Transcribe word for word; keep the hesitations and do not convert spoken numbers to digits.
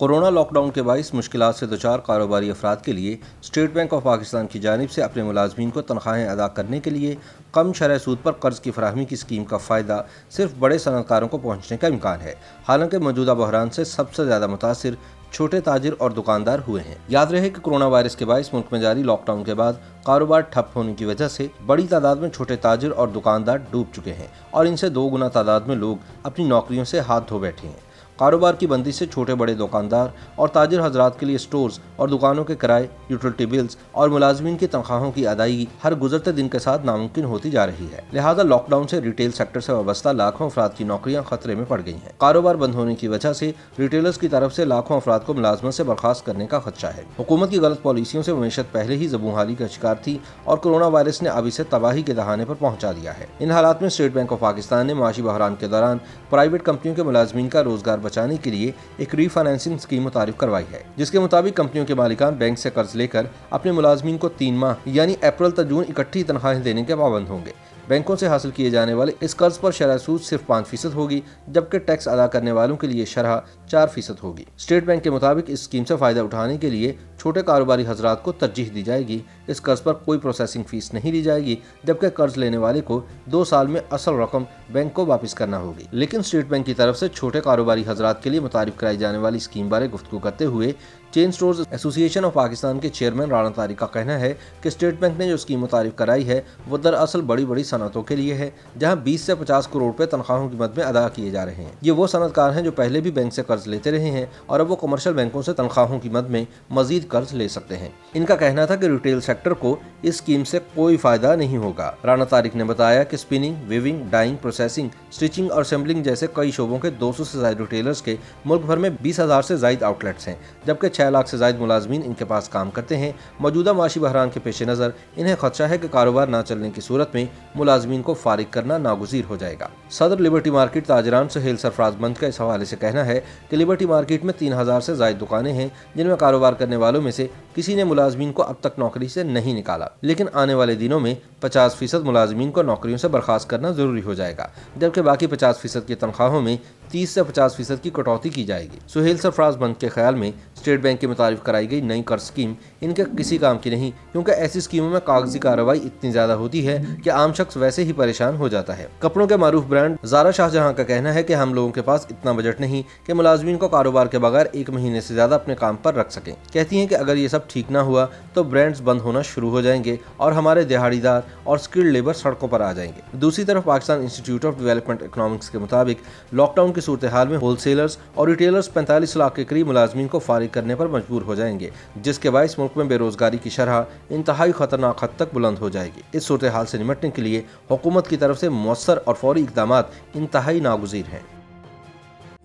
Corona lockdown के बाइस मुश्किलात से दुचार कारोबारी अफराद के लिए स्टेट बैंक ऑफ पाकिस्तान की जानिब से अपने मुलाजमीन को तनख्वाहें अदा करने के लिए कम शरह सूद पर कर्ज़ की फराहमी की स्कीम का फ़ायदा सिर्फ बड़े सनतकारों को पहुँचने का इम्कान है, हालांकि मौजूदा बहरान से सबसे ज़्यादा मुतासर छोटे ताजिर और दुकानदार हुए हैं। याद रहे कि कोरोना वायरस के बायस मुल्क में जारी लॉकडाउन के बाद कारोबार ठप होने की वजह से बड़ी तादाद में छोटे ताजिर और दुकानदार डूब चुके हैं और इनसे दो गुना तादाद में लोग अपनी नौकरियों से हाथ धो बैठे हैं। कारोबार की बंदी से छोटे बड़े दुकानदार और ताजिर हजरात के लिए स्टोर्स और दुकानों के किराए, यूटिलिटी बिल्स और मुलाजमीन की तनख्वाहों की अदायगी हर गुजरते दिन के साथ नामुमकिन होती जा रही है। लिहाजा लॉकडाउन से रिटेल सेक्टर से वाबस्ता लाखों अफराद की नौकरियां खतरे में पड़ गई हैं। कारोबार बंद होने की वजह से रिटेलर्स की तरफ से लाखों अफराद को मुलाजमत से बर्खास्त करने का खदशा है। हुकूमत की गलत पॉलिसियों से मईशत पहले ही जबूहाली का शिकार थी और कोरोना वायरस ने अब इसे तबाही के दहाने पर पहुंचा दिया है। इन हालात में स्टेट बैंक ऑफ पाकिस्तान ने माशी बहरान के दौरान प्राइवेट कंपनियों के मुलाजमीन का रोजगार बचाने के लिए एक रीफाइनेंसिंग स्कीम मुतारिफ करवाई है, जिसके मुताबिक कंपनियों के मालिकान बैंक से कर्ज लेकर अपने मुलाजमीन को तीन माह यानी अप्रैल तक जून इकट्ठी तनख्वाहें देने के पाबंद होंगे। बैंकों से हासिल किए जाने वाले इस कर्ज पर शरह सूद सिर्फ पाँच फीसद होगी, जबकि टैक्स अदा करने वालों के लिए शरह चार फीसद होगी। स्टेट बैंक के मुताबिक इस स्कीम से फायदा उठाने के लिए छोटे कारोबारी हजरात को तरजीह दी जाएगी। इस कर्ज पर कोई प्रोसेसिंग फीस नहीं ली जाएगी, जबकि कर्ज लेने वाले को दो साल में असल रकम बैंक को वापस करना होगी। लेकिन स्टेट बैंक की तरफ से छोटे कारोबारी हजरात के लिए मुतारिफ कराई जाने वाली स्कीम बारे गुफ्तगू करते हुए chain stores association of Pakistan के चेयरमैन राणा तारिक का कहना है कि स्टेट बैंक ने जो स्कीम मुतारिफ कराई है वो दरअसल बड़ी बड़ी सनतों के लिए है, जहां बीस से पचास करोड़ रुपए तनख्वाहों की मद में अदा किए जा रहे हैं। ये वो सनतकार हैं जो पहले भी बैंक से कर्ज लेते रहे हैं और अब वो कमर्शियल बैंकों से तनख्वाहों की मद में मजीद कर्ज ले सकते हैं। इनका कहना था कि रिटेल सेक्टर को इस स्कीम से कोई फायदा नहीं होगा। राणा तारिक ने बताया कि spinning, weaving, dyeing, processing, stitching और असेंबलिंग जैसे कई शोबों के दो सौ से ज्यादा रिटेलर्स के मुल्क भर में बीस हजार से ज्यादा आउटलेट्स हैं, जबकि छह लाख से ज्यादा मुलाजमीन इनके पास काम करते हैं। मौजूदा माशी बहरान के पेश नज़र इन्हें खदशा है कि कारोबार न चलने की सूरत में मुलाजमीन को फारिग करना नागुज़ीर हो जाएगा। सदर लिबर्टी मार्केट ताजरान सुहेल सरफराज मंद का इस हवाले से कहना है कि लिबर्टी मार्केट में तीन हज़ार से ज़ायद दुकानें हैं, जिनमें कारोबार करने वालों में से किसी ने मुलाजमीन को अब तक नौकरी से नहीं निकाला, लेकिन आने वाले दिनों में पचास फीसद मुलाजमीन को नौकरियों से बर्खास्त करना ज़रूरी हो जाएगा, जबकि बाकी पचास फीसद की तनख्वाहों में तीस से पचास फीसद की कटौती की जाएगी। सुहेल सरफराज मंद के ख्याल में स्टेट बैंक के मुताबिक कराई गई नई कर्ज स्कीम इनके किसी काम की नहीं, क्योंकि ऐसी स्कीमों में कागजी कार्रवाई इतनी ज्यादा होती है कि आम शख्स वैसे ही परेशान हो जाता है। कपड़ों के मारूफ ब्रांड जारा शाहजहां का कहना है कि हम लोगों के पास इतना बजट नहीं कि मुलाजमीन को कारोबार के बगैर एक महीने से ज्यादा अपने काम पर रख सकें। कहती हैं कि अगर ये सब ठीक ना हुआ तो ब्रांड्स बंद होना शुरू हो जाएंगे और हमारे दिहाड़ीदार और स्किल्ड लेबर सड़कों पर आ जाएंगे। दूसरी तरफ Pakistan Institute of Development Economics के मुताबिक लॉकडाउन की सूरत हाल में होलसेलर्स और रिटेलर्स पैंतालीस लाख के करीब मुलाजमीन को फारिग करने पर मजबूर हो जाएंगे, जिसके बायस मुल्क में बेरोजगारी की शरह इंतहाई खतरनाक हद तक बुलंद हो जाएगी। इस सूरत हाल से निपटने के लिए हुकूमत की तरफ से मौसर और फौरी इकदामात इंतहाई नागुज़ीर हैं।